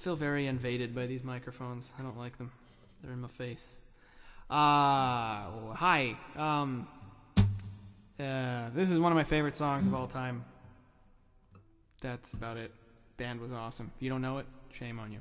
feel very invaded by these microphones. I don't like them. They're in my face. Hi. This is one of my favorite songs of all time. That's about it. Band was awesome. If you don't know it, shame on you.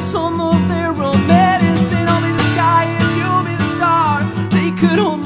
Some of their own medicine. I'll be the sky and you'll be the star. They could only